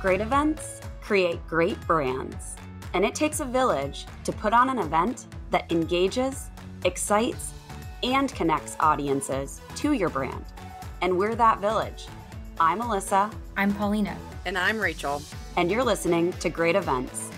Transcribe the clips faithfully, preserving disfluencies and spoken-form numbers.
Great events create great brands, and it takes a village to put on an event that engages, excites, and connects audiences to your brand. And we're that village. I'm Alyssa. I'm Paulina. And I'm Rachel. And you're listening to Great Events,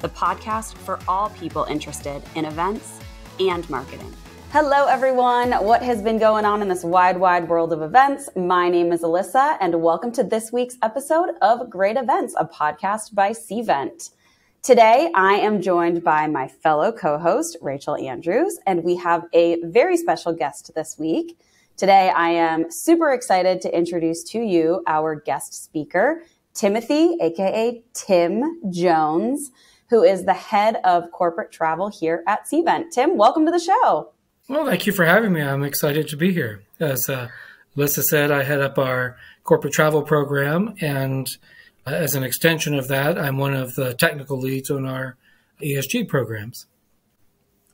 the podcast for all people interested in events and marketing. Hello, everyone. What has been going on in this wide, wide world of events? My name is Alyssa, and welcome to this week's episode of Great Events, a podcast by Cvent. Today, I am joined by my fellow co-host, Rachel Andrews, and we have a very special guest this week. Today, I am super excited to introduce to you our guest speaker, Timothy, aka Tim Jones, who is the head of corporate travel here at Cvent. Tim, welcome to the show. Well, thank you for having me. I'm excited to be here. As uh, Alyssa said, I head up our corporate travel program, and uh, as an extension of that, I'm one of the technical leads on our E S G programs.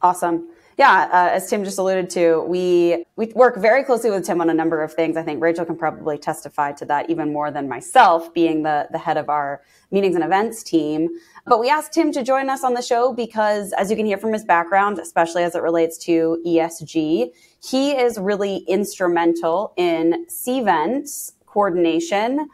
Awesome. Yeah, uh, as Tim just alluded to, we, we work very closely with Tim on a number of things. I think Rachel can probably testify to that even more than myself, being the, the head of our meetings and events team. But we asked Tim to join us on the show because, as you can hear from his background, especially as it relates to E S G, he is really instrumental in Cvent's coordination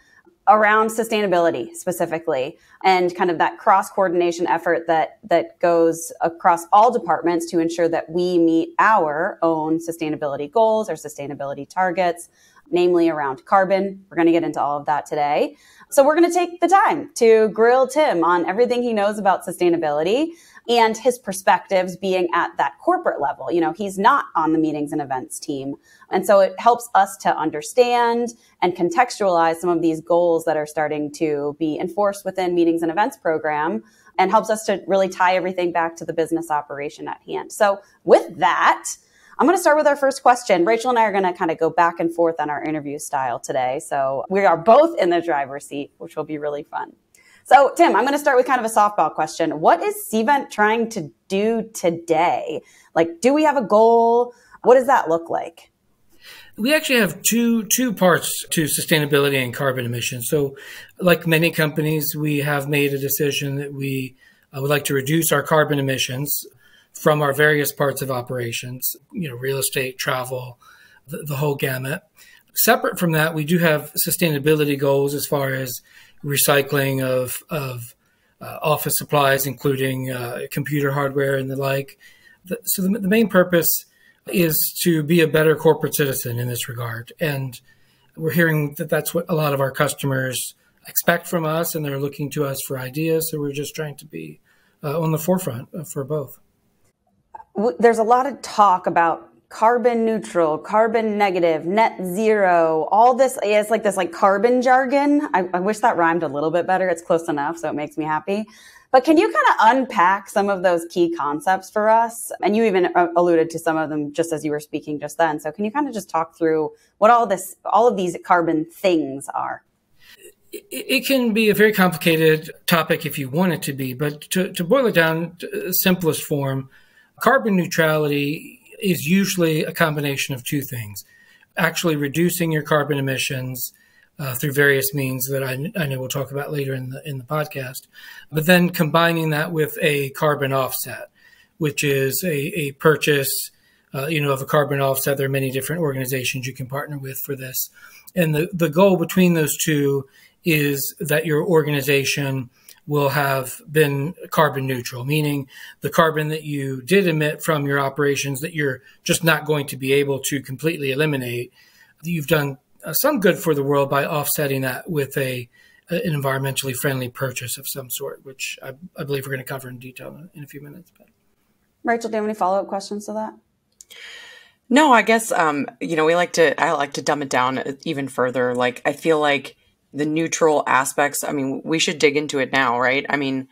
around sustainability specifically, and kind of that cross-coordination effort that that goes across all departments to ensure that we meet our own sustainability goals or sustainability targets, namely around carbon. We're going to get into all of that today. So we're going to take the time to grill Tim on everything he knows about sustainability and his perspectives being at that corporate level. You know, he's not on the meetings and events team. And so it helps us to understand and contextualize some of these goals that are starting to be enforced within meetings and events program, and helps us to really tie everything back to the business operation at hand. So with that, I'm going to start with our first question. Rachel and I are going to kind of go back and forth on our interview style today. So we are both in the driver's seat, which will be really fun. So Tim, I'm going to start with kind of a softball question. What is Cvent trying to do today? Like, do we have a goal? What does that look like? We actually have two two parts to sustainability and carbon emissions. So like many companies, we have made a decision that we uh, would like to reduce our carbon emissions from our various parts of operations, you know, real estate, travel, the, the whole gamut. Separate from that, we do have sustainability goals as far as recycling of, of uh, office supplies, including uh, computer hardware and the like. The, so the, the main purpose is to be a better corporate citizen in this regard. And we're hearing that that's what a lot of our customers expect from us, and they're looking to us for ideas. So we're just trying to be uh, on the forefront for both. There's a lot of talk about carbon neutral, carbon negative, net zero, all this is like this like carbon jargon. I, I wish that rhymed a little bit better. It's close enough, so it makes me happy. But can you kind of unpack some of those key concepts for us? And you even alluded to some of them just as you were speaking just then. So can you kind of just talk through what all this, all of these carbon things are? It can be a very complicated topic if you want it to be, but to, to boil it down to simplest form, carbon neutrality is usually a combination of two things: actually reducing your carbon emissions uh, through various means that I, I know we'll talk about later in the, in the podcast, but then combining that with a carbon offset, which is a, a purchase uh, you know, of a carbon offset. There are many different organizations you can partner with for this. And the, the goal between those two is that your organization will have been carbon neutral, meaning the carbon that you did emit from your operations that you're just not going to be able to completely eliminate. You've done some good for the world by offsetting that with a an environmentally friendly purchase of some sort, which I, I believe we're going to cover in detail in a few minutes. But Rachel, do you have any follow-up questions to that? No, I guess, um, you know, we like to, I like to dumb it down even further. Like, I feel like the neutral aspects, I mean, we should dig into it now, right? I mean,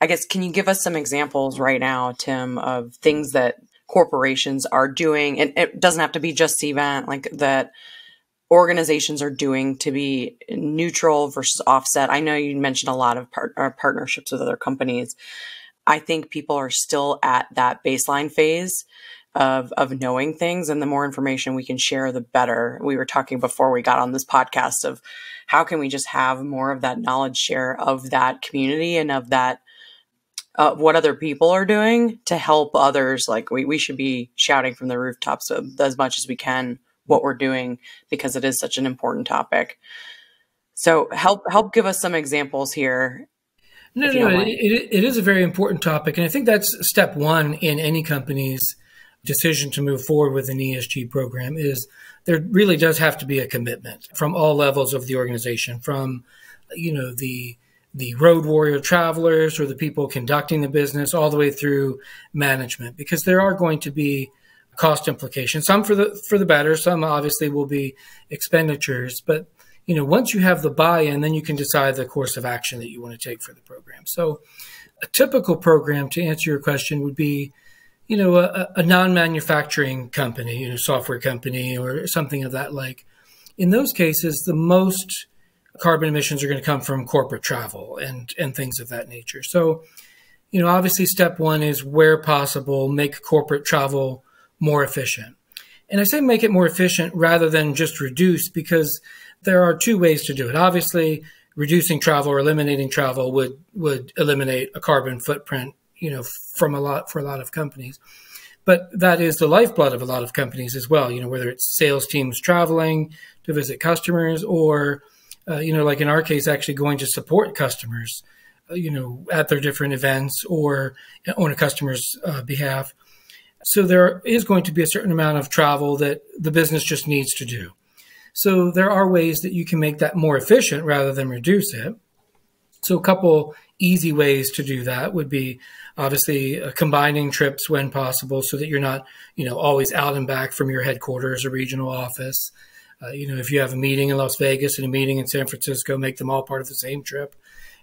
I guess, can you give us some examples right now, Tim, of things that corporations are doing? And it doesn't have to be just Cvent, like that organizations are doing to be neutral versus offset. I know you mentioned a lot of par uh, partnerships with other companies. I think people are still at that baseline phase. of of knowing things, and the more information we can share, the better. We were talking before we got on this podcast of how can we just have more of that knowledge share of that community and of that uh, what other people are doing to help others. Like we, we should be shouting from the rooftops as much as we can what we're doing, because it is such an important topic. So help help give us some examples here. No, no, no. It, it is a very important topic. And I think that's step one in any company's decision to move forward with an E S G program, is there really does have to be a commitment from all levels of the organization, from, you know, the the road warrior travelers or the people conducting the business all the way through management, because there are going to be cost implications, some for the for the better, some obviously will be expenditures, but you know, once you have the buy-in, then you can decide the course of action that you want to take for the program. So a typical program, to answer your question, would be, you know, a, a non-manufacturing company, you know, software company or something of that like. In those cases, the most carbon emissions are going to come from corporate travel and, and things of that nature. So, you know, obviously step one is, where possible, make corporate travel more efficient. And I say make it more efficient rather than just reduce, because there are two ways to do it. Obviously, reducing travel or eliminating travel would would eliminate a carbon footprint, you know, from a lot for a lot of companies. But that is the lifeblood of a lot of companies as well. You know, whether it's sales teams traveling to visit customers, or uh, you know, like in our case, actually going to support customers, you know, at their different events or on a customer's uh, behalf. So there is going to be a certain amount of travel that the business just needs to do. So there are ways that you can make that more efficient rather than reduce it. So a couple easy ways to do that would be obviously uh, combining trips when possible, so that you're not, you know, always out and back from your headquarters or regional office. Uh, you know, if you have a meeting in Las Vegas and a meeting in San Francisco, make them all part of the same trip.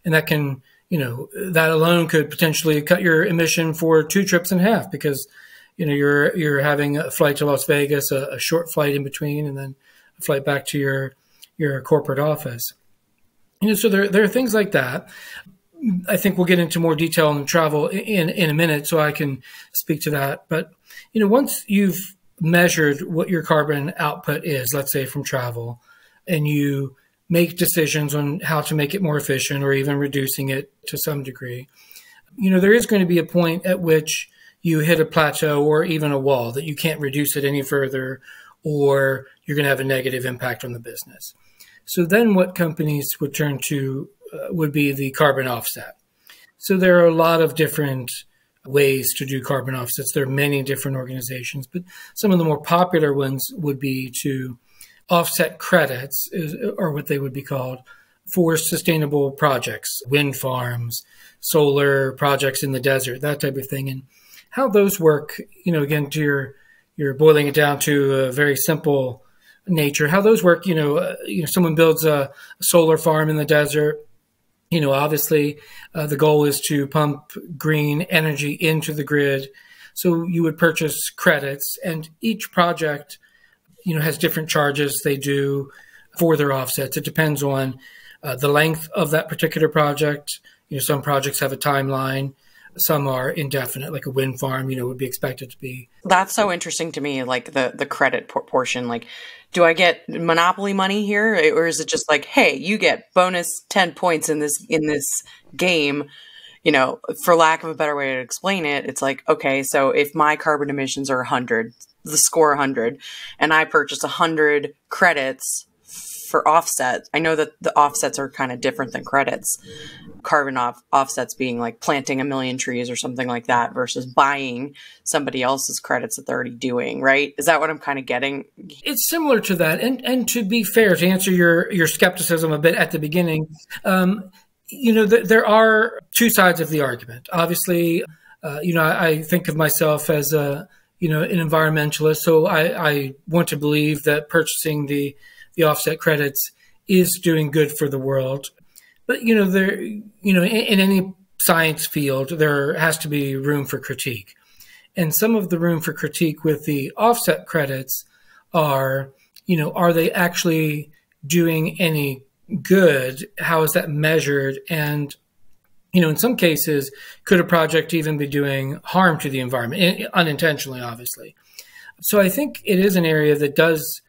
And that can, you know, that alone could potentially cut your emission for two trips in half, because, you know, you're you're having a flight to Las Vegas, a, a short flight in between, and then flight back to your your corporate office. You know, so there, there are things like that. I think we'll get into more detail on travel in, in a minute, so I can speak to that. But, you know, once you've measured what your carbon output is, let's say from travel, and you make decisions on how to make it more efficient or even reducing it to some degree, you know, there is going to be a point at which you hit a plateau or even a wall that you can't reduce it any further, or you're going to have a negative impact on the business. So then what companies would turn to uh, would be the carbon offset. So there are a lot of different ways to do carbon offsets. There are many different organizations, but some of the more popular ones would be to offset credits, is, or what they would be called, for sustainable projects, wind farms, solar projects in the desert, that type of thing. And how those work, you know, again, to your You're boiling it down to a very simple nature. How those work, you know, uh, you know, someone builds a solar farm in the desert. You know, obviously, uh, the goal is to pump green energy into the grid. So you would purchase credits, and each project, you know, has different charges they do for their offsets. It depends on uh, the length of that particular project. You know, some projects have a timeline. Some are indefinite, like a wind farm, you know, would be expected to be. That's so interesting to me, like the, the credit portion. Like, do I get monopoly money here? Or is it just like, hey, you get bonus ten points in this in this game? You know, for lack of a better way to explain it, it's like, okay, so if my carbon emissions are one hundred, the score one hundred, and I purchase one hundred credits for offset. I know that the offsets are kind of different than credits. Carbon off offsets being like planting a million trees or something like that, versus buying somebody else's credits that they're already doing, right? Is that what I'm kind of getting? It's similar to that. And and to be fair, to answer your, your skepticism a bit at the beginning, um, you know, th there are two sides of the argument. Obviously, uh, you know, I, I think of myself as a, you know, an environmentalist. So I, I want to believe that purchasing the the offset credits is doing good for the world. But, you know, there, you know, in, in any science field, there has to be room for critique. And some of the room for critique with the offset credits are, you know, are they actually doing any good? How is that measured? And, you know, in some cases, could a project even be doing harm to the environment, unintentionally, obviously? So I think it is an area that does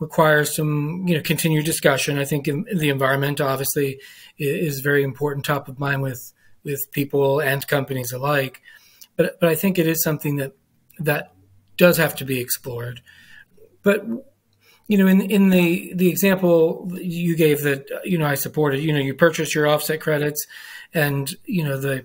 require some, you know, continued discussion. I think the environment obviously is very important, top of mind with with people and companies alike. But but I think it is something that that does have to be explored. But you know, in in the the example you gave that you know I supported, you know, you purchase your offset credits, and you know the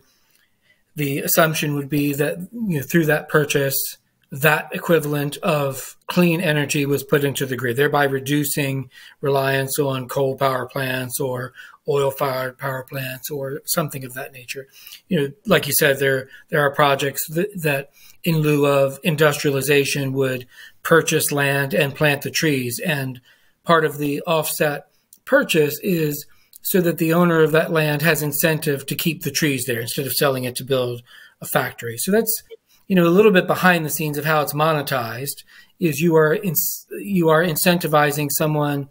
the assumption would be that you know through that purchase, that equivalent of clean energy was put into the grid, thereby reducing reliance on coal power plants or oil-fired power plants or something of that nature. You know, like you said, there there are projects that, that in lieu of industrialization would purchase land and plant the trees. And part of the offset purchase is so that the owner of that land has incentive to keep the trees there instead of selling it to build a factory. So that's, you know, a little bit behind the scenes of how it's monetized is you are in, you are incentivizing someone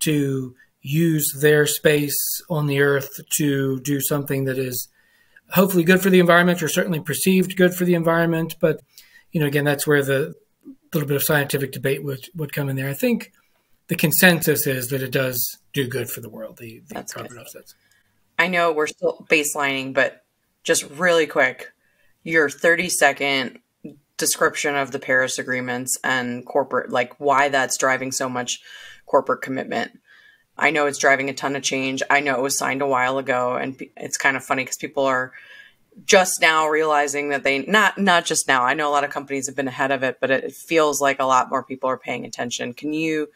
to use their space on the earth to do something that is hopefully good for the environment, or certainly perceived good for the environment. But, you know, again, that's where the little bit of scientific debate would, would come in there. I think the consensus is that it does do good for the world, the, the carbon offsets. I know we're still baselining, but just really quick, your thirty second description of the Paris agreements and corporate, like why that's driving so much corporate commitment. I know it's driving a ton of change. I know it was signed a while ago, and it's kind of funny because people are just now realizing that they, not, not just now, I know a lot of companies have been ahead of it, but it feels like a lot more people are paying attention. Can you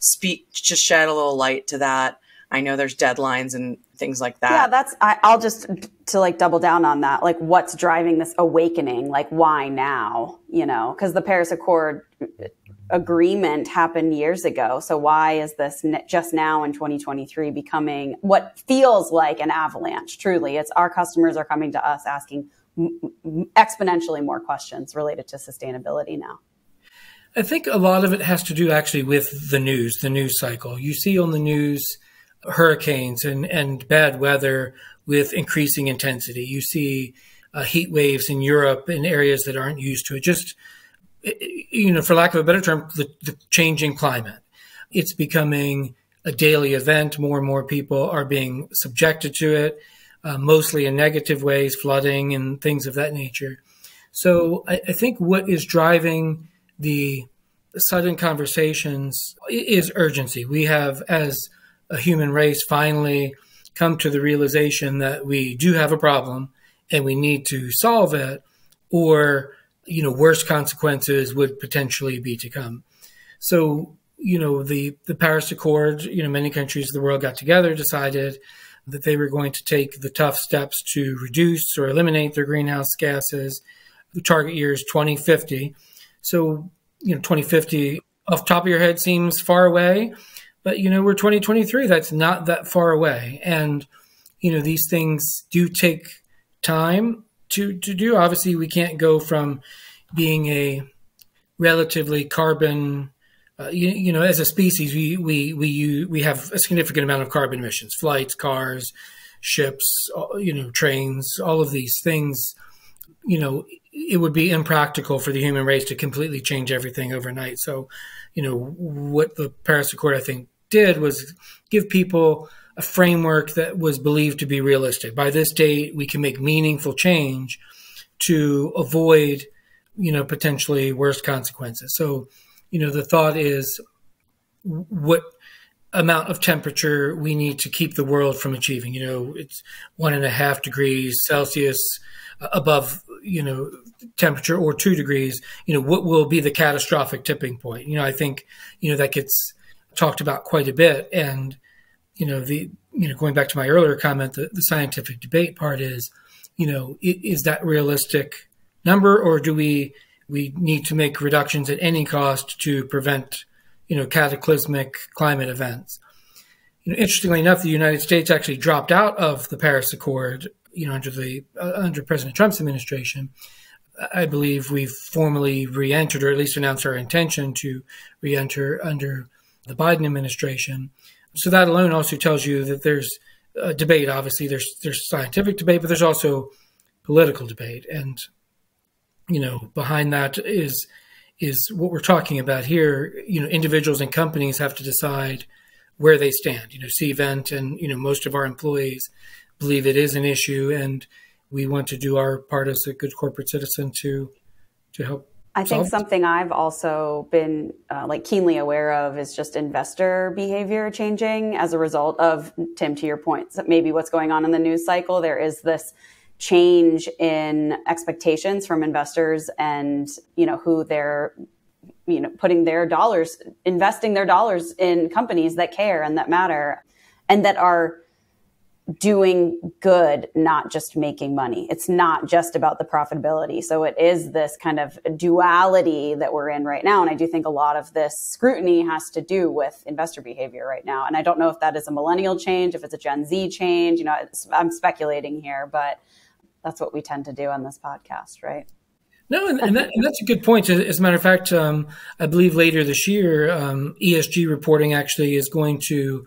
speak, just shed a little light to that? I know there's deadlines and things like that. Yeah, that's, I, I'll just, to like double down on that, like what's driving this awakening? Like why now, you know, because the Paris Accord agreement happened years ago. So why is this just now in twenty twenty-three becoming what feels like an avalanche? Truly, it's our customers are coming to us asking exponentially more questions related to sustainability now. I think a lot of it has to do actually with the news, the news cycle. You see on the news hurricanes and, and bad weather with increasing intensity. You see uh, heat waves in Europe in areas that aren't used to it. Just, you know, for lack of a better term, the, the changing climate. It's becoming a daily event. More and more people are being subjected to it, uh, mostly in negative ways, flooding and things of that nature. So I, I think what is driving the sudden conversations is urgency. We have, as a human race, finally come to the realization that we do have a problem and we need to solve it, or, you know, worse consequences would potentially be to come. So, you know, the, the Paris Accord, you know, many countries of the world got together, decided that they were going to take the tough steps to reduce or eliminate their greenhouse gases. The target year is twenty fifty. So, you know, twenty fifty off the top of your head seems far away, but, you know, we're twenty twenty-three. That's not that far away. And, you know, these things do take time to, to do. Obviously, we can't go from being a relatively carbon, uh, you, you know, as a species, we, we, we, we have a significant amount of carbon emissions, flights, cars, ships, you know, trains, all of these things. You know, it would be impractical for the human race to completely change everything overnight. So, you know, what the Paris Accord, I think, did was give people a framework that was believed to be realistic. By this date, we can make meaningful change to avoid, you know, potentially worse consequences. So, you know, the thought is what amount of temperature we need to keep the world from achieving. You know, it's one and a half degrees Celsius above, you know, temperature, or two degrees, you know, what will be the catastrophic tipping point? You know, I think, you know, that gets talked about quite a bit. And, you know, the, you know, going back to my earlier comment, the, the scientific debate part is, you know, is that realistic number, or do we, we need to make reductions at any cost to prevent, you know, cataclysmic climate events? You know, interestingly enough, the United States actually dropped out of the Paris Accord, you know, under the uh, under President Trump's administration. I believe we've formally re-entered, or at least announced our intention to re-enter under the Biden administration. So that alone also tells you that there's a debate. Obviously, there's there's scientific debate, but there's also political debate, and you know, behind that is is what we're talking about here. You know, individuals and companies have to decide where they stand. You know, Cvent and, you know, most of our employees believe it is an issue, and we want to do our part as a good corporate citizen to to help. I think something I've also been uh, like keenly aware of is just investor behavior changing as a result of, Tim, to your point, maybe what's going on in the news cycle. There is this change in expectations from investors and, you know, who they're, you know, putting their dollars, investing their dollars in companies that care and that matter and that are doing good, not just making money. It's not just about the profitability. So it is this kind of duality that we're in right now. And I do think a lot of this scrutiny has to do with investor behavior right now. And I don't know if that is a millennial change, if it's a Gen Z change, you know, it's, I'm speculating here, but that's what we tend to do on this podcast, right? No, and, and, that, and that's a good point. As a matter of fact, um, I believe later this year, um, E S G reporting actually is going to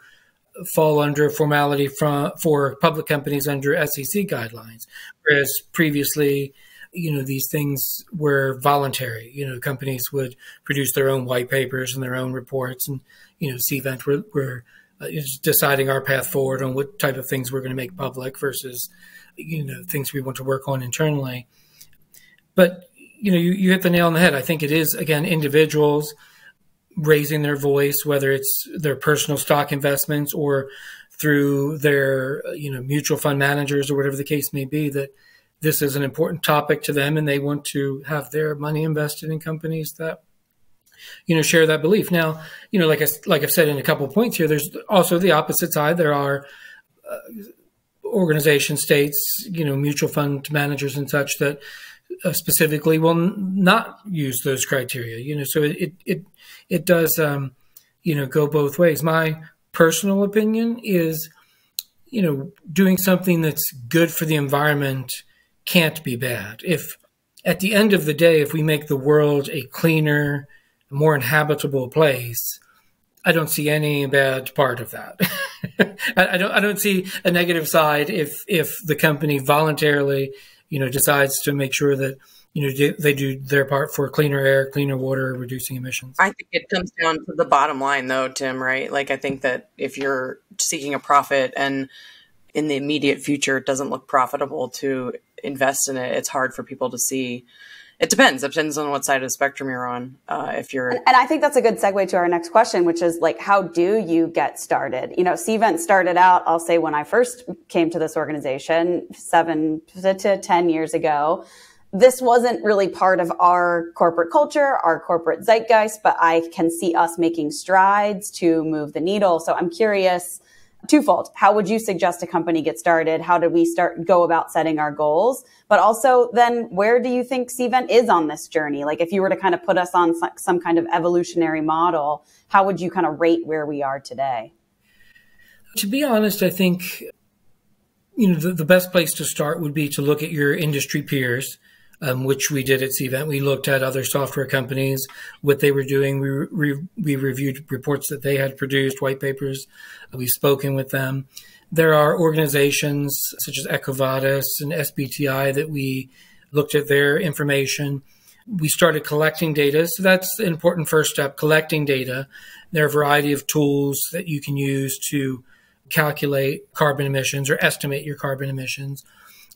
fall under formality from, for public companies under S E C guidelines, whereas previously, you know, these things were voluntary. You know, companies would produce their own white papers and their own reports, and, you know, Cvent were, were uh, deciding our path forward on what type of things we're going to make public versus, you know, things we want to work on internally. But, you know, you, you hit the nail on the head. I think it is, again, individuals raising their voice, whether it's their personal stock investments or through their, you know, mutual fund managers or whatever the case may be, that this is an important topic to them and they want to have their money invested in companies that, you know, share that belief. Now, you know, like, I, like I've said in a couple of points here, there's also the opposite side. There are uh, organizations, states, you know, mutual fund managers and such that Uh, specifically will not use those criteria, you know, so it, it, it does, um, you know, go both ways. My personal opinion is, you know, doing something that's good for the environment can't be bad. If at the end of the day, if we make the world a cleaner, more inhabitable place, I don't see any bad part of that. I, I don't, I don't see a negative side if, if the company voluntarily, you know, decides to make sure that, you know, they do their part for cleaner air, cleaner water, reducing emissions. I think it comes down to the bottom line, though, Tim, right? Like, I think that if you're seeking a profit and in the immediate future, it doesn't look profitable to invest in it, it's hard for people to see. It depends. It depends on what side of the spectrum you're on. Uh, if you're, and, and I think that's a good segue to our next question, which is like, how do you get started? You know, Cvent started out, I'll say, when I first came to this organization seven to ten years ago, this wasn't really part of our corporate culture, our corporate zeitgeist, but I can see us making strides to move the needle. So I'm curious, twofold. How would you suggest a company get started? How do we start go about setting our goals? But also then where do you think Cvent is on this journey? Like if you were to kind of put us on some, some kind of evolutionary model, how would you kind of rate where we are today? To be honest, I think, you know, the, the best place to start would be to look at your industry peers, um, which we did at Cvent. We looked at other software companies, what they were doing. We, re we reviewed reports that they had produced, white papers. We've spoken with them. There are organizations such as Ecovadis and S B T I that we looked at their information. We started collecting data. So that's an important first step, collecting data. There are a variety of tools that you can use to calculate carbon emissions or estimate your carbon emissions.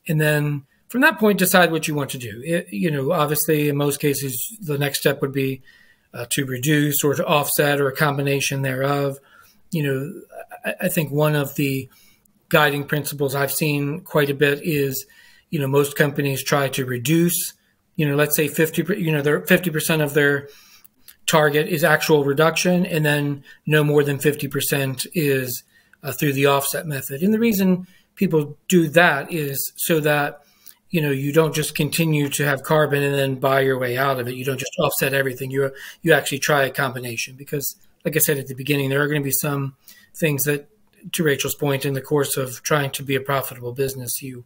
And then from that point, decide what you want to do. It, you know, obviously, in most cases, the next step would be uh, to reduce or to offset or a combination thereof. You know, I, I think one of the guiding principles I've seen quite a bit is, you know, most companies try to reduce, you know, let's say fifty, you know, their fifty percent of their target is actual reduction, and then no more than fifty percent is uh, through the offset method. And the reason people do that is so that, you know, you don't just continue to have carbon and then buy your way out of it. You don't just offset everything. You you actually try a combination because, like I said at the beginning, there are going to be some things that, to Rachel's point, in the course of trying to be a profitable business, you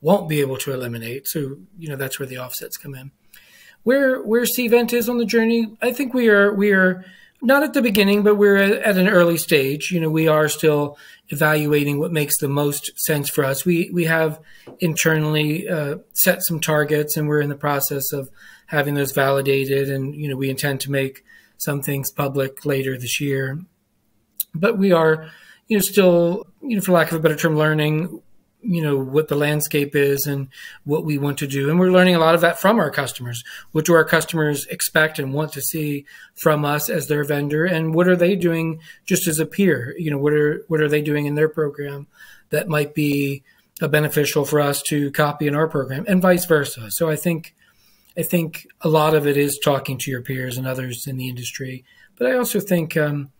won't be able to eliminate. So, you know, that's where the offsets come in. Where where Cvent is on the journey, I think we are we are not at the beginning, but we're at an early stage. You know, we are still evaluating what makes the most sense for us. We we have internally uh, set some targets, and we're in the process of having those validated. And, you know, we intend to make some things public later this year. But we are, you know, still, you know, for lack of a better term, learning, you know, what the landscape is and what we want to do. And we're learning a lot of that from our customers. What do our customers expect and want to see from us as their vendor? And what are they doing just as a peer? You know, what are, what are they doing in their program that might be beneficial for us to copy in our program, and vice versa? So I think, I think a lot of it is talking to your peers and others in the industry. But I also think, um,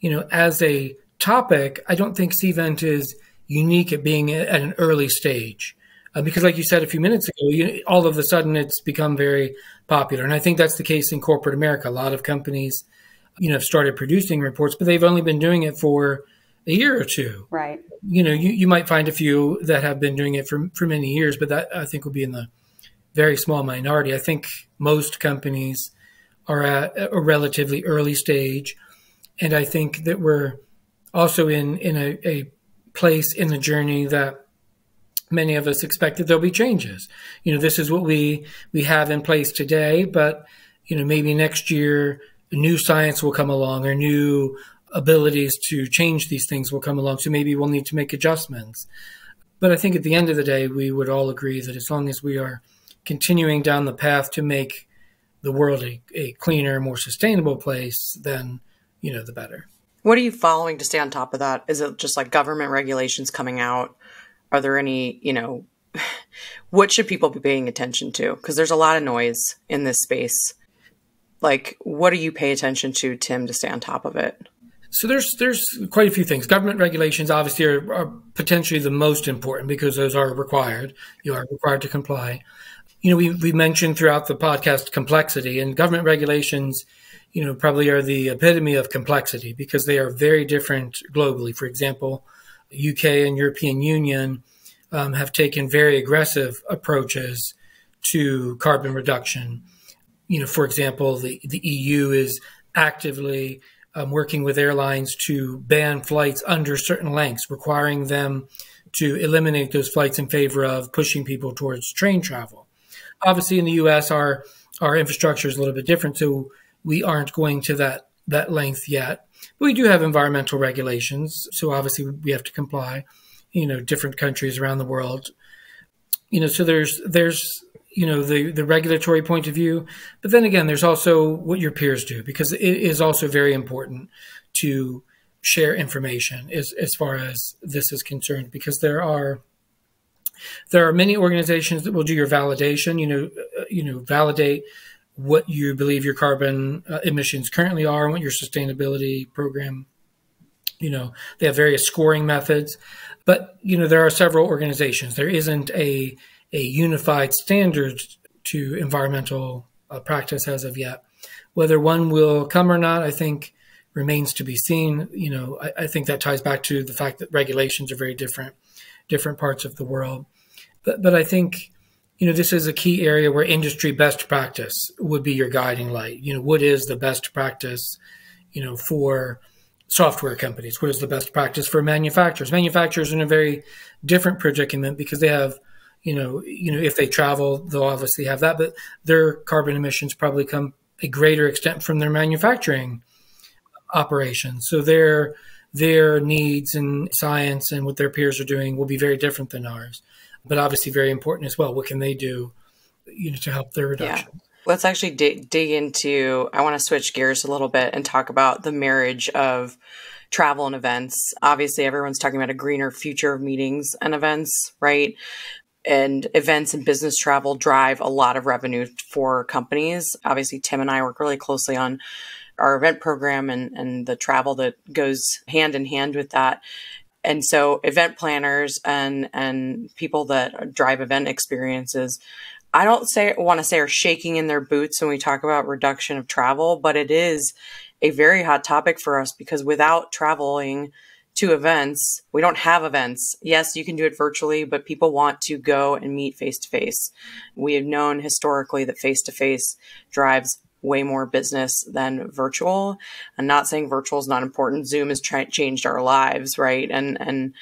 you know, as a topic, I don't think Cvent is unique at being at an early stage, uh, because like you said a few minutes ago, you, all of a sudden it's become very popular. And I think that's the case in corporate America. A lot of companies, you know, have started producing reports, but they've only been doing it for a year or two. Right. You know, you, you might find a few that have been doing it for, for many years, but that I think will be in the very small minority. I think most companies are at a relatively early stage. And I think that we're also in, in a, a place in the journey that many of us expect that there'll be changes. You know, this is what we, we have in place today, but, you know, maybe next year, new science will come along, or new abilities to change these things will come along. So maybe we'll need to make adjustments. But I think at the end of the day, we would all agree that as long as we are continuing down the path to make the world a, a cleaner, more sustainable place, then, you know, the better. What are you following to stay on top of that? Is it just like government regulations coming out? Are there any, you know, what should people be paying attention to? Because there's a lot of noise in this space. Like, what do you pay attention to, Tim, to stay on top of it? So there's there's quite a few things. Government regulations obviously are, are potentially the most important, because those are required. You are required to comply. You know, we, we mentioned throughout the podcast complexity, and government regulations, you know, probably are the epitome of complexity, because they are very different globally. For example, U K and European Union um, have taken very aggressive approaches to carbon reduction. You know, for example, the, the E U is actively um, working with airlines to ban flights under certain lengths, requiring them to eliminate those flights in favor of pushing people towards train travel. Obviously, in the U S, our, our infrastructure is a little bit different, so we aren't going to that, that length yet. But we do have environmental regulations, so obviously we have to comply, you know, different countries around the world. You know, so there's, there's you know, the, the regulatory point of view. But then again, there's also what your peers do, because it is also very important to share information as, as far as this is concerned, because there are, there are many organizations that will do your validation, you know, uh, you know, validate what you believe your carbon uh, emissions currently are, and what your sustainability program, you know, they have various scoring methods. But, you know, there are several organizations. There isn't a, a unified standard to environmental uh, practice as of yet. Whether one will come or not, I think remains to be seen. You know, I, I think that ties back to the fact that regulations are very different, different parts of the world. But, but I think, you know, this is a key area where industry best practice would be your guiding light. You know, what is the best practice, you know, for software companies? What is the best practice for manufacturers? Manufacturers are in a very different predicament, because they have, you know, you know, if they travel, they'll obviously have that, but their carbon emissions probably come a greater extent from their manufacturing operations. So their their needs and science and what their peers are doing will be very different than ours. But obviously very important as well. What can they do, you know, to help their reduction? Yeah. Let's actually dig, dig into, I want to switch gears a little bit and talk about the marriage of travel and events. Obviously, everyone's talking about a greener future of meetings and events, right? And events and business travel drive a lot of revenue for companies. Obviously, Tim and I work really closely on our event program and, and the travel that goes hand in hand with that. And so event planners and, and people that drive event experiences, I don't say want to say are shaking in their boots when we talk about reduction of travel, but it is a very hot topic for us, because without traveling to events, we don't have events. Yes, you can do it virtually, but people want to go and meet face-to-face. We have known historically that face-to-face drives way more business than virtual. I'm not saying virtual is not important. Zoom has changed our lives, right? And, and,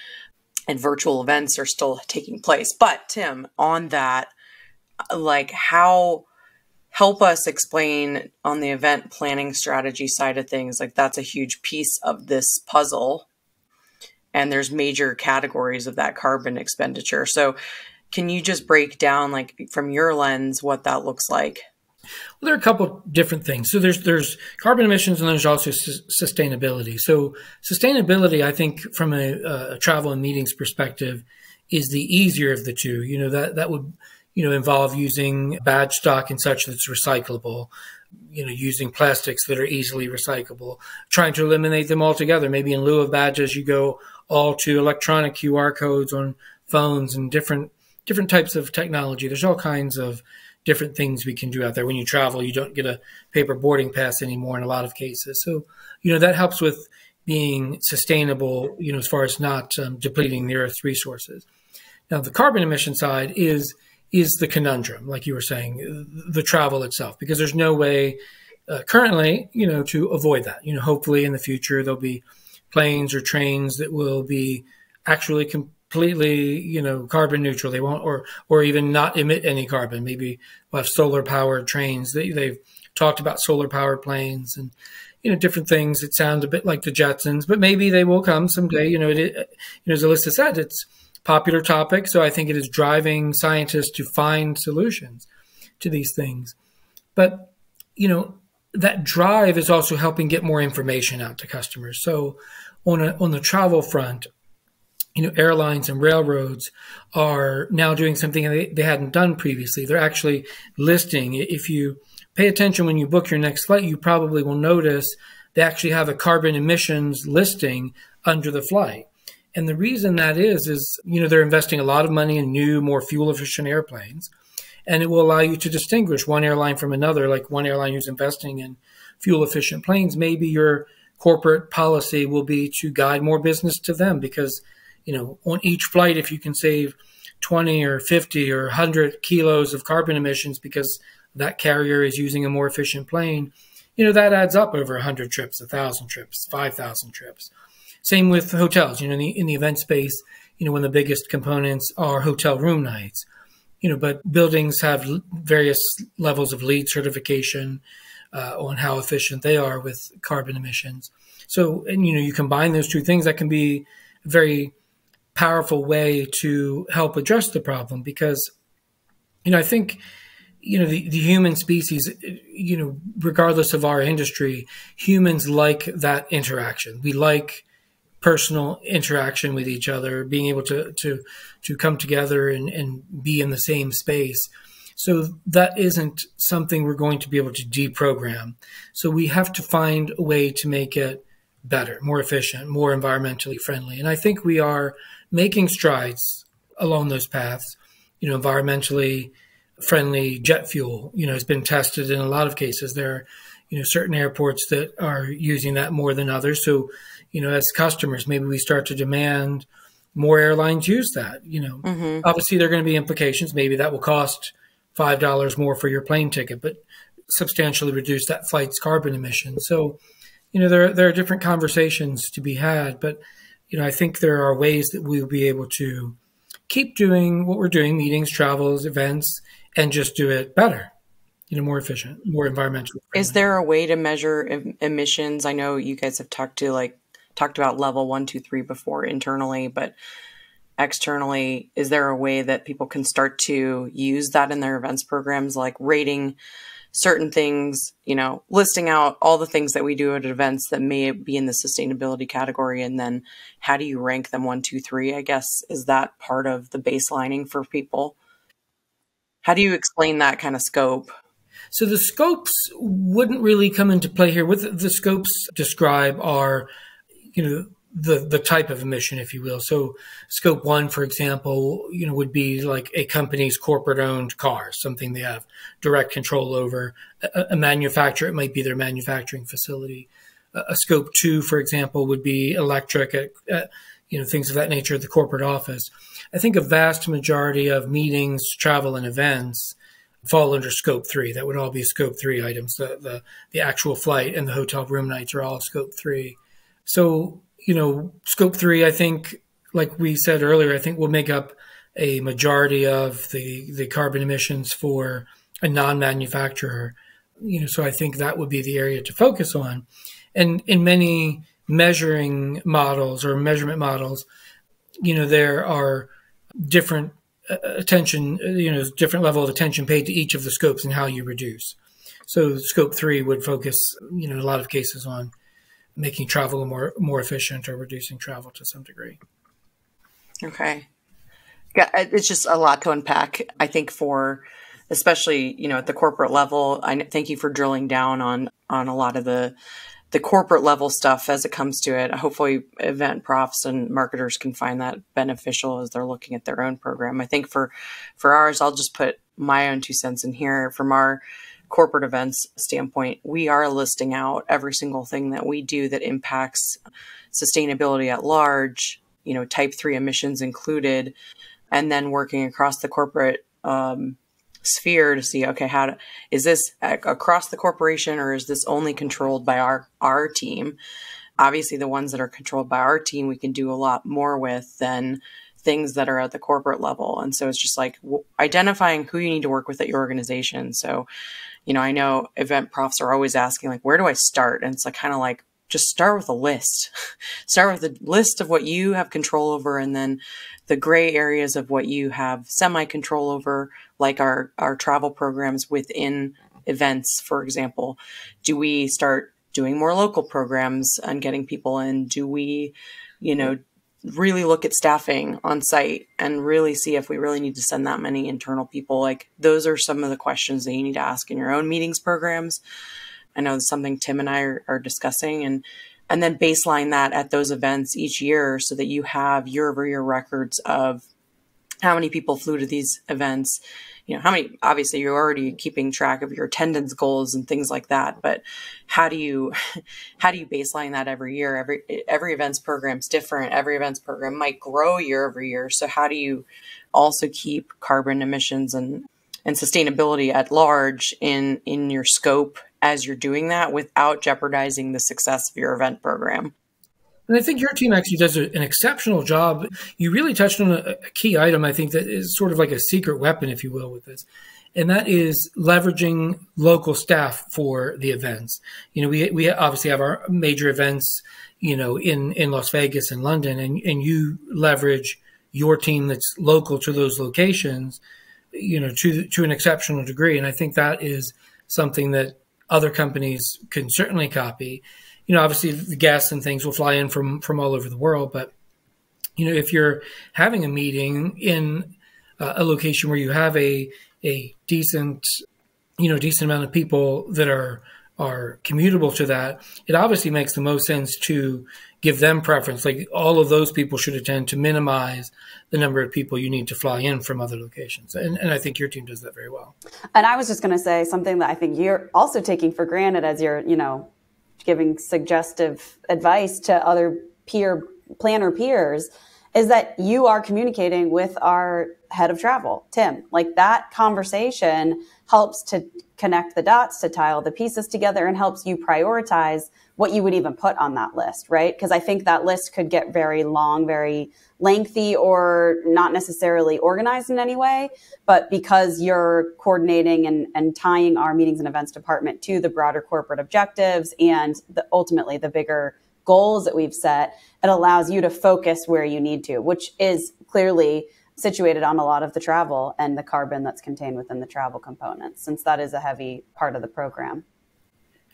and virtual events are still taking place. But Tim, on that, like how, help us explain on the event planning strategy side of things, like that's a huge piece of this puzzle. And there's major categories of that carbon expenditure. So can you just break down, like from your lens, what that looks like? Well, there are a couple different things. So there's there's carbon emissions, and there's also su sustainability. So sustainability, I think, from a, a travel and meetings perspective, is the easier of the two. You know, that that would you know involve using badge stock and such that's recyclable. You know, using plastics that are easily recyclable. Trying to eliminate them altogether. Maybe in lieu of badges, you go all to electronic Q R codes on phones and different different types of technology. There's all kinds of different things we can do out there. When you travel, you don't get a paper boarding pass anymore in a lot of cases. So, you know, that helps with being sustainable, you know, as far as not um, depleting the Earth's resources. Now, the carbon emission side is is the conundrum, like you were saying, the travel itself, because there's no way uh, currently, you know, to avoid that. You know, hopefully in the future, there'll be planes or trains that will be actually completely completely, you know, carbon neutral. They won't, or or even not emit any carbon. Maybe we'll have solar powered trains. They, they've talked about solar powered planes and, you know, different things that sound a bit like the Jetsons, but maybe they will come someday. You know, it, it, you know, as Alyssa said, it's a popular topic. So I think it is driving scientists to find solutions to these things. But, you know, that drive is also helping get more information out to customers. So on a, on the travel front, you know, airlines and railroads are now doing something they, they hadn't done previously. They're actually listing. If you pay attention when you book your next flight, you probably will notice they actually have a carbon emissions listing under the flight. And the reason that is, is, you know, they're investing a lot of money in new, more fuel efficient airplanes. And it will allow you to distinguish one airline from another, like one airline who's investing in fuel efficient planes. Maybe your corporate policy will be to guide more business to them because, you know, on each flight, if you can save twenty or fifty or one hundred kilos of carbon emissions because that carrier is using a more efficient plane, you know, that adds up over one hundred trips, one thousand trips, five thousand trips. Same with hotels. You know, in the, in the event space, you know, one of the biggest components are hotel room nights. You know, but buildings have various levels of LEED certification uh, on how efficient they are with carbon emissions. So, and, you know, you combine those two things, that can be very powerful way to help address the problem because, you know, I think, you know, the, the human species, you know, regardless of our industry, humans like that interaction. We like personal interaction with each other, being able to, to, to come together and, and be in the same space. So that isn't something we're going to be able to deprogram. So we have to find a way to make it better, more efficient, more environmentally friendly. And I think we are making strides along those paths. You know, environmentally friendly jet fuel, you know, has been tested in a lot of cases. There are, you know, certain airports that are using that more than others. So, you know, as customers, maybe we start to demand more airlines use that. You know, mm-hmm. Obviously there are going to be implications. Maybe that will cost five dollars more for your plane ticket, but substantially reduce that flight's carbon emissions. So, you know, there, there are different conversations to be had, but, you know, I think there are ways that we'll be able to keep doing what we're doing, meetings, travels, events, and just do it better, you know, more efficient, more environmentally friendly. Is there a way to measure em emissions? I know you guys have talked to like, talked about level one, two, three before internally, but externally, is there a way that people can start to use that in their events programs, like rating certain things, you know, listing out all the things that we do at events that may be in the sustainability category, and then how do you rank them one, two, three, I guess, is that part of the baselining for people? How do you explain that kind of scope? So the scopes wouldn't really come into play here. What the scopes describe are, you know, the, the type of emission, if you will. So scope one, for example, you know, would be like a company's corporate owned car, something they have direct control over. A, a manufacturer, it might be their manufacturing facility. A, a scope two, for example, would be electric, at, at, you know, things of that nature, the corporate office. I think a vast majority of meetings, travel and events fall under scope three. That would all be scope three items. The, the, the actual flight and the hotel room nights are all scope three. So, you know, scope three, I think, like we said earlier, I think will make up a majority of the, the carbon emissions for a non-manufacturer. You know, so I think that would be the area to focus on. And in many measuring models or measurement models, you know, there are different attention, you know, different level of attention paid to each of the scopes and how you reduce. So scope three would focus, you know, in a lot of cases on making travel more, more efficient or reducing travel to some degree. Okay. Yeah, it's just a lot to unpack, I think, for especially, you know, at the corporate level. I thank you for drilling down on, on a lot of the, the corporate level stuff as it comes to it. Hopefully event profs and marketers can find that beneficial as they're looking at their own program. I think for, for ours, I'll just put my own two cents in here. From our corporate events standpoint, we are listing out every single thing that we do that impacts sustainability at large, you know, type three emissions included, and then working across the corporate um, sphere to see, okay, how to, is this across the corporation, or is this only controlled by our, our team? Obviously, the ones that are controlled by our team, we can do a lot more with than things that are at the corporate level. And so it's just like identifying who you need to work with at your organization. So, you know, I know event profs are always asking, like, where do I start? And it's like, kind of like, just start with a list. Start with a list of what you have control over, and then the gray areas of what you have semi-control over, like our, our travel programs within events, for example. Do we start doing more local programs and getting people in? Do we, you know, really look at staffing on site and really see if we really need to send that many internal people? Like, those are some of the questions that you need to ask in your own meetings programs. I know it's something Tim and I are, are discussing, and and then baseline that at those events each year so that you have year-over-year records of how many people flew to these events. You know, how many, obviously you're already keeping track of your attendance goals and things like that, but how do you, how do you baseline that every year? Every, every events program's different. Every events program might grow year over year. So how do you also keep carbon emissions and, and sustainability at large in, in your scope as you're doing that without jeopardizing the success of your event program? And I think your team actually does an exceptional job. You really touched on a key item, I think, that is sort of like a secret weapon, if you will, with this. And that is leveraging local staff for the events. You know, we we obviously have our major events, you know, in, in Las Vegas and London, and, and you leverage your team that's local to those locations, you know, to to an exceptional degree. And I think that is something that other companies can certainly copy. You know, obviously the guests and things will fly in from, from all over the world. But, you know, if you're having a meeting in uh, a location where you have a, a decent, you know, decent amount of people that are, are commutable to that, it obviously makes the most sense to give them preference. Like, all of those people should attend to minimize the number of people you need to fly in from other locations. And, and I think your team does that very well. And I was just going to say something that I think you're also taking for granted as you're, you know, giving suggestive advice to other peer planner peers, is that you are communicating with our head of travel, Tim. Like, that conversation helps to connect the dots, to tile the pieces together, and helps you prioritize what you would even put on that list, right? Because I think that list could get very long, very lengthy, or not necessarily organized in any way. But because you're coordinating and, and tying our meetings and events department to the broader corporate objectives and the, ultimately the bigger goals that we've set, it allows you to focus where you need to, which is clearly situated on a lot of the travel and the carbon that's contained within the travel components, since that is a heavy part of the program.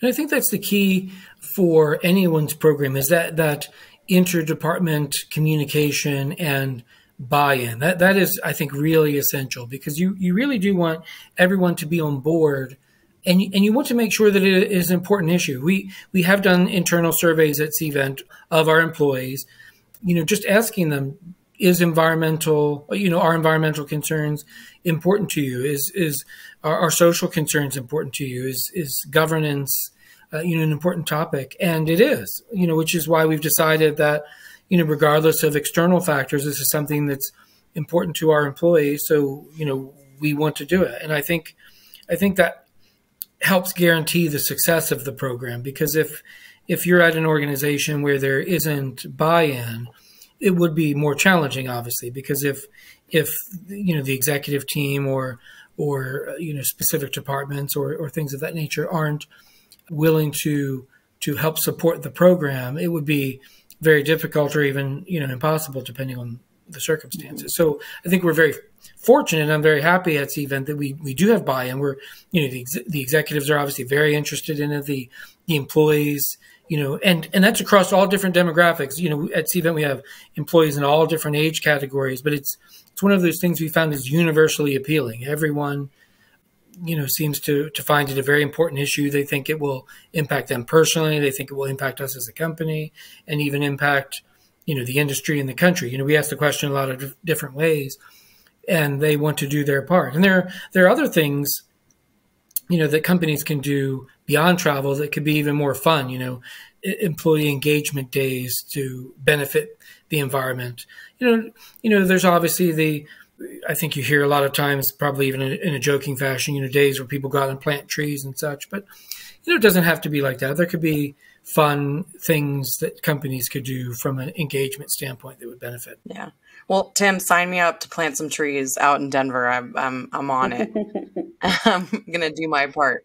And I think that's the key for anyone's program, is that that interdepartment communication and buy-in. That that is, I think, really essential, because you you really do want everyone to be on board, and you, and you want to make sure that it is an important issue. We we have done internal surveys at Cvent of our employees, you know, just asking them, is environmental, you know, are environmental concerns important to you? Is is are, are social concerns important to you? Is is governance, uh, you know, an important topic? And it is, you know, which is why we've decided that, you know, regardless of external factors, this is something that's important to our employees. So, you know, we want to do it. And I think, I think that helps guarantee the success of the program, because if if you're at an organization where there isn't buy-in, it would be more challenging, obviously, because if, if you know, the executive team or or, you know, specific departments or, or things of that nature aren't willing to to help support the program, it would be very difficult or even, you know, impossible depending on the circumstances. So I think we're very fortunate. I'm very happy at Cvent that we, we do have buy-in. We're, you know, the, ex the executives are obviously very interested in it, the, the employees, you know, and, and that's across all different demographics. You know, at Cvent we have employees in all different age categories, but it's, it's one of those things we found is universally appealing. Everyone, you know, seems to, to find it a very important issue. They think it will impact them personally. They think it will impact us as a company and even impact, you know, the industry and the country. You know, we ask the question a lot of different ways, and they want to do their part. And there, there are other things, you know, that companies can do beyond travel that could be even more fun, you know, employee engagement days to benefit the environment. You know, you know, there's obviously the, I think you hear a lot of times, probably even in, in a joking fashion, you know, days where people go out and plant trees and such, but, you know, it doesn't have to be like that. There could be fun things that companies could do from an engagement standpoint that would benefit. Yeah. Well, Tim, sign me up to plant some trees out in Denver. I'm, I'm, I'm on it. I'm going to do my part.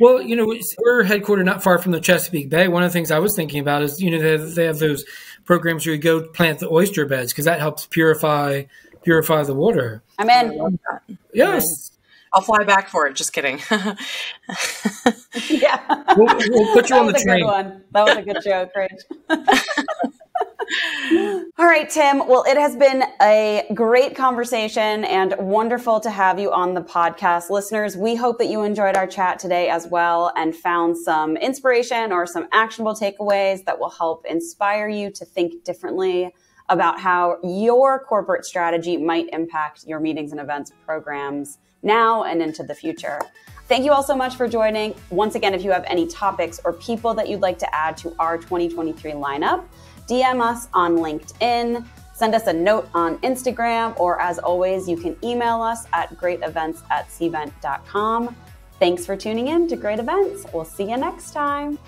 Well, you know, we're headquartered not far from the Chesapeake Bay. One of the things I was thinking about is, you know, they have, they have those programs where you go plant the oyster beds because that helps purify purify the water. I'm in. I love that. Yes. I'll fly back for it. Just kidding. Yeah. We'll, we'll put you on the train. That was a good joke, Rach. All right, Tim. Well, it has been a great conversation and wonderful to have you on the podcast. Listeners, we hope that you enjoyed our chat today as well and found some inspiration or some actionable takeaways that will help inspire you to think differently about how your corporate strategy might impact your meetings and events programs now and into the future. Thank you all so much for joining. Once again, if you have any topics or people that you'd like to add to our twenty twenty-three lineup, D M us on LinkedIn, send us a note on Instagram, or as always, you can email us at great events at cvent dot com. Thanks for tuning in to Great Events. We'll see you next time.